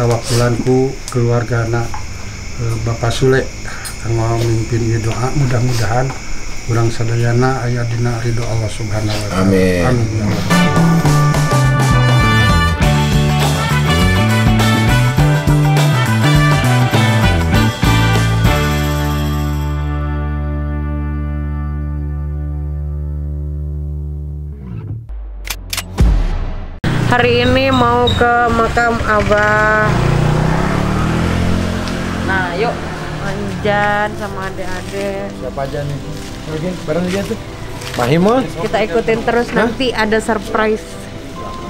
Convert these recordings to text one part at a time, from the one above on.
kawakulanku, keluarga anak Bapak Sule kang memimpin ieu doa, mudah-mudahan urang sadayana aya dina ridho Allah Subhanahu wa taala. Amin. Hari ini mau ke makam Abah. Nah, yuk Anjan sama adik-adik. Siapa aja nih? Mungkin bareng aja tuh. Mahimul. Kita ikutin terus. Hah? Nanti ada surprise.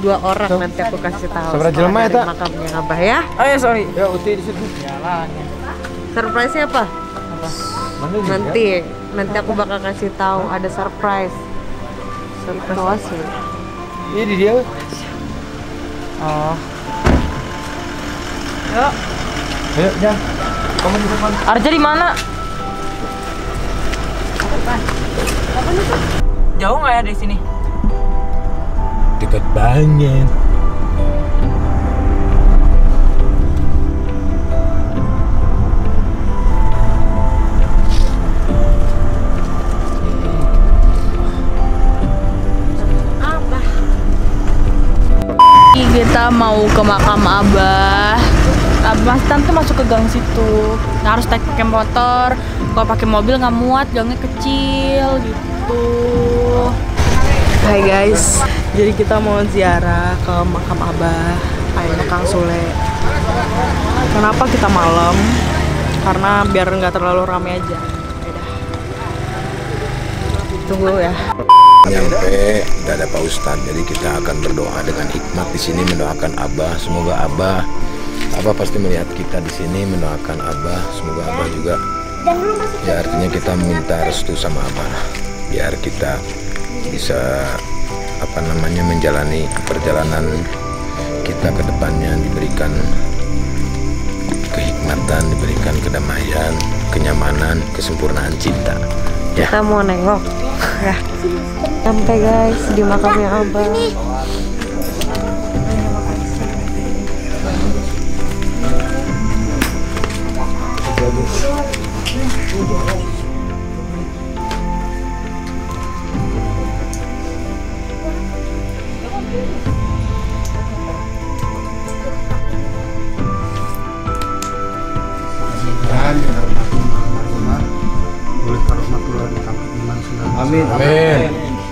Dua orang so, nanti aku kasih tahu. Surprise jelema eta. Makamnya Abah ya. Oh ya, sorry. Ya, Uti di situ. Jalan. Surprise-nya apa? Nanti aku bakal kasih tahu ada surprise. Surprise. Ini dia. Oh. Yuk. Ayo, Jan. Kamu di depan. Arja di mana? Depan. Apa itu? Jauh nggak ya dari sini? Dekat banget. Kita mau ke makam Abah. Mas Tan tuh masuk ke gang situ. Nah, harus naik pakai motor. Kalau pakai mobil nggak muat, gangnya kecil gitu. Hai guys, jadi kita mau ziarah ke makam Abah, ayah Kang Sule. Kenapa kita malam? Karena biar nggak terlalu ramai aja. Yaudah. Tunggu ya. Nyampe ada Pak Ustadz, jadi kita akan berdoa dengan hikmat di sini, mendoakan Abah. Semoga Abah pasti melihat kita di sini, mendoakan Abah. Semoga Abah juga, ya artinya kita minta restu sama Abah, biar kita bisa menjalani perjalanan kita ke depannya, diberikan kehikmatan, diberikan kedamaian, kenyamanan, kesempurnaan cinta. Ya. Kita mau nengok. Ya. Sampai guys di makamnya Abah. Amin. Amin.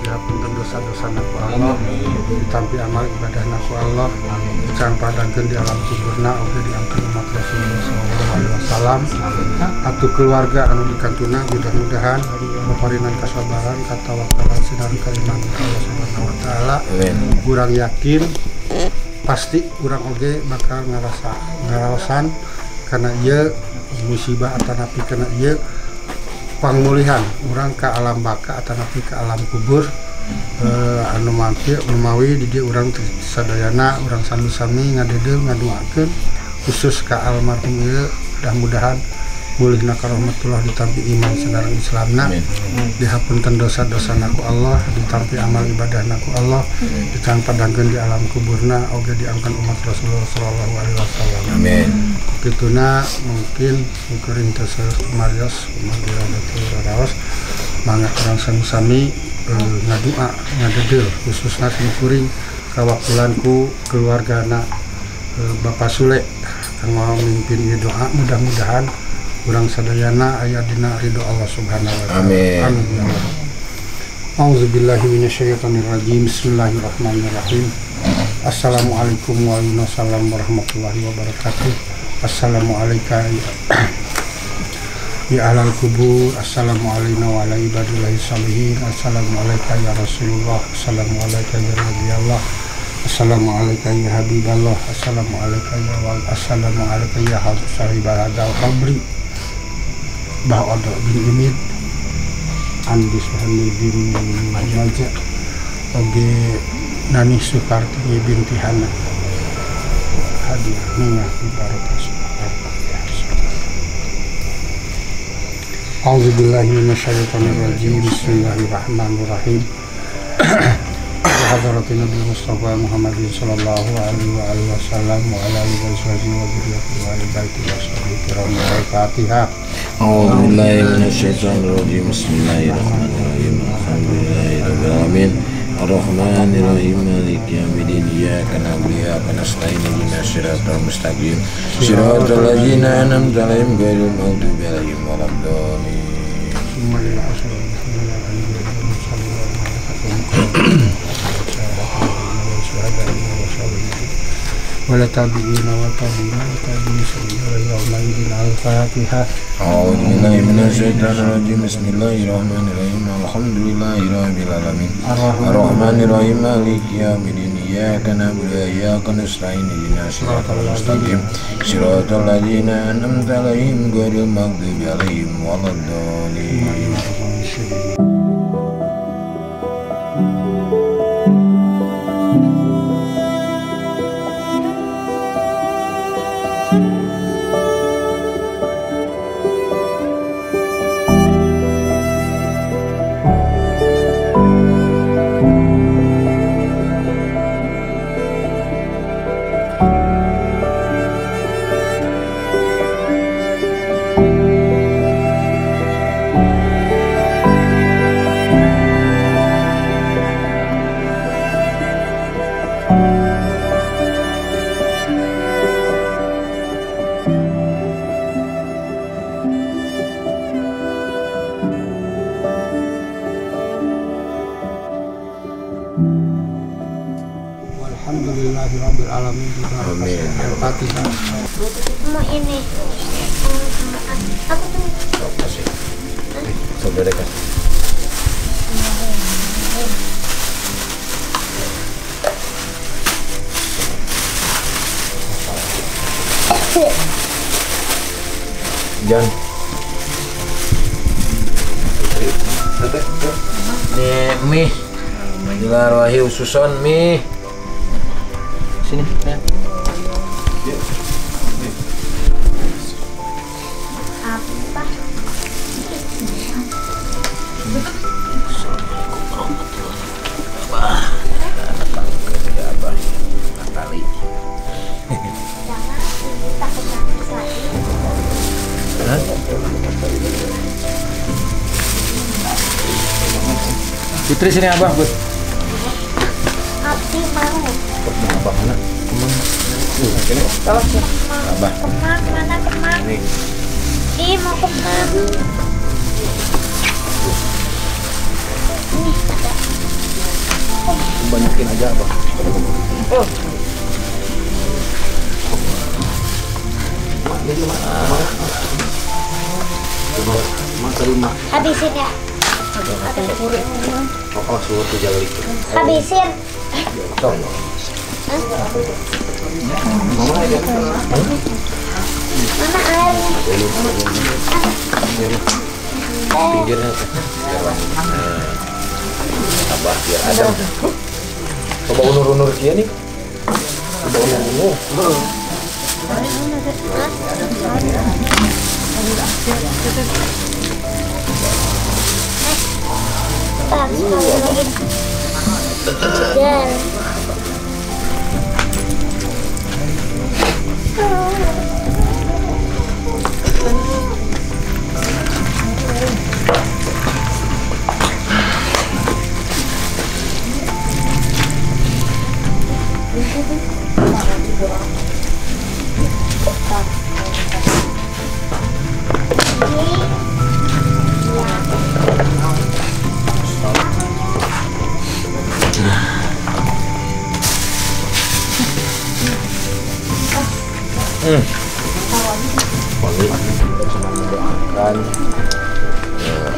Siapkan dosa-dosa naku Allah, ditampi amal ibadah naku Allah, jangan padangkan di alam kuburna, udah diangkat umat Rasulullah SAW. Atuh keluarga anu dikantuna, mudah-mudahan memparinan kesabaran, kata wakalan sinar kaliman Allah Subhanahu wa Ta'ala. Kurang yakin, pasti kurang oge bakal ngarasan karena ia musibah atau napi karena ia pangmulihan urang ke alam baka atau napi ke alam kubur. Anu mampir memawi di dia urang sadayana, urang sami-sami ngadedel ngaduakeun khusus ke almarhum ieu, mudah-mudahan mulihna karahmatullah, ditampi iman sareng islamna, dihapunten dosa-dosana ku Allah, ditampi amal ibadahna ku Allah, dicampadakeun di alam kuburna oge diangkat umat Rasulullah sallallahu alaihi wasallam. Amin. Kituna mungkin ukurin tasa Marios Madura Raos mangga urang sami-sami ngadua ngadedel khususna kuring kawakulanku, keluargana Bapak Sule kang memimpin ieu doa, mudah-mudahan urang sadayana aya dina ridho Allah Subhanahu wa Ta'ala. Amin. Auzubillahi minasyaitonir rajim. Bismillahirrahmanirrahim. Assalamualaikum warahmatullahi wabarakatuh. Assalamualaikum ya ahlal kubur, assalamualaikum wa ala ibadillahi sholihin, assalamualaikum ya Rasulullah, assalamualaikum ya Nabiullah, assalamualaikum ya Habiballah, assalamualaikum ya wal, assalamualaikum ya sahibal hadal qabri ba'da bin imid andis hani bin majaja oge nani sukarti binti hana hadir minah ibarat. A'udzubillahi minasyaitonirrajim. Bismillahirrahmanirrahim. Hadratin Nabi Mustafa Muhammad sallallahu alaihi wasallam wa ala alihi wa sahbihi wa zurriyyatihi wa baiti washabihi kiramin al-Fatiha. A'udzu billahi minasy syaithanir rajim. Bismillahirrahmanirrahim. Alhamdulillahirabbil alamin. Ar-Rahmanir Rahim. Maliki yaumiddin. Iyyaka na'budu wa iyyaka nasta'in. Ihdinas siratal mustaqim. Siratal ladzina an'amta 'alaihim ghairil maghdubi 'alaihim waladdallin. Wala tabi'ina wa tabi'ina wa tabi'ina sallallahu alaihi al-Fatiha. A'udzu billahi minash shaitanir rajim. Bismillahirrahmanirrahim. Alhamdulillahirabbil alamin. Arrahmanir rahim. Maliki yaumiddin. Iyyaka na'budu wa iyyaka nasta'in. Ihdinas siratal mustaqim. Siratal ladzina an'amta 'alaihim ghairil maghdubi 'alaihim waladdallin. Alhamdulillahirabbil alamin. Al-Fatihah. Mau ini. Aku tuh. Coba dekat. Jangan. Nih, mie. Bismillahirrahmanirrahim. Susun mie. Sini, ya. Apa? Putri sini abang, Bud. Abi mau. Abah mana? Kemang. Sini. Abah. Kemang mana Kemang? Ini. Ih mau Kemang. Ini ada. Banyakin aja Abah. Oh. Habisin ya. Oh, suruh tuh jalur itu. Habisin. Pinggirnya abah biar ada. Coba unur-unur dia nih. Coba unur-unur. Jangan.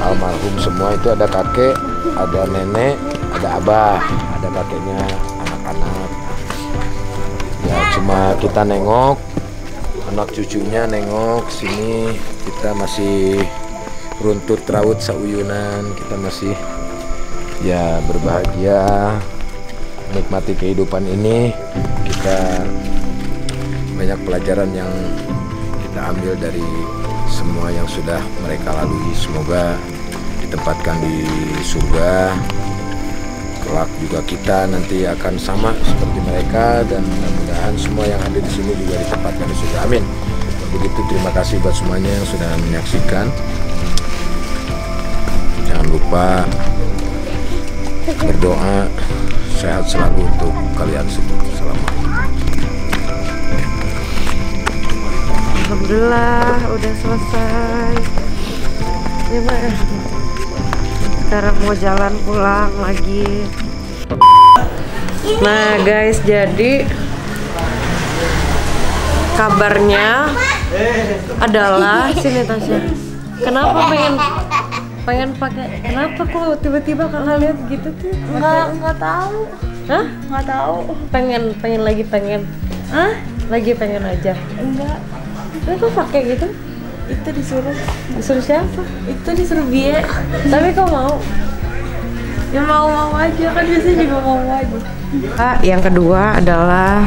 Almarhum semua itu ada kakek, ada nenek, ada abah, ada kakeknya, anak-anak. Ya cuma kita nengok, anak cucunya nengok sini. Kita masih runtut raut sauyunan, kita masih ya berbahagia menikmati kehidupan ini. Kita banyak pelajaran yang kita ambil dari semua yang sudah mereka lalui. Semoga ditempatkan di surga, kelak juga kita nanti akan sama seperti mereka, dan mudah-mudahan semua yang ada di sini juga ditempatkan di surga. Amin. Begitu, terima kasih buat semuanya yang sudah menyaksikan. Jangan lupa berdoa, sehat selalu untuk kalian semua. Assalamualaikum. Alhamdulillah udah selesai. Gimana? Sekarang mau jalan pulang lagi. Nah guys, jadi kabarnya adalah sini Tasya. Kenapa pengen pakai? Kenapa kok tiba-tiba kakak lihat gitu tuh? Nggak tahu. Hah? Nggak tahu. Pengen. Hah? Lagi pengen aja. Enggak. Tapi kok pakai gitu? Itu disuruh. Disuruh siapa? Itu disuruh Bie. Tapi kok mau? Ya mau aja, kan biasanya juga mau aja. Kak, yang kedua adalah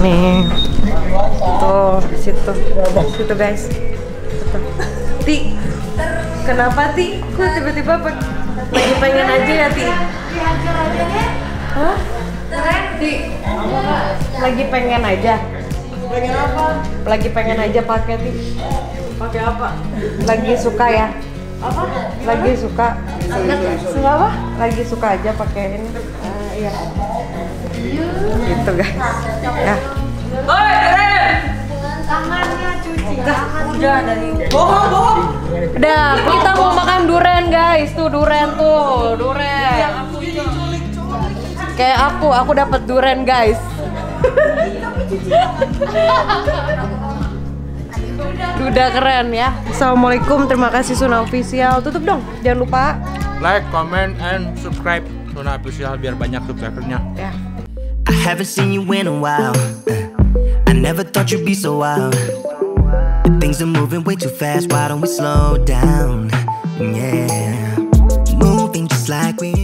nih. Tuh, situ guys. Tuh. Ti. Kenapa Ti? Kok tiba-tiba lagi pengen aja ya Ti? Dihajar aja ya? Hah? Ti, lagi pengen aja? Pengen apa? Lagi pengen aja pakai Ti? Pakai apa? Lagi suka ya? Apa? Lagi suka? Suka apa? Lagi suka aja pakai ini. Iya. Gitu guys. Ya. Oi, keren! Tangannya cuci. Udah dari bohong. Udah, kita mau makan durian guys. Tuh durian tuh, durian. Kayak aku dapat durian guys. Duda keren ya. Assalamualaikum, terima kasih Sunah Official. Tutup dong, jangan lupa like, comment, and subscribe Sunah Official biar banyak subscribernya. Yeah. I haven't seen you in a while. I never thought you'd be so wild. But things are moving way too fast. Why don't we slow down? Yeah, moving just like we.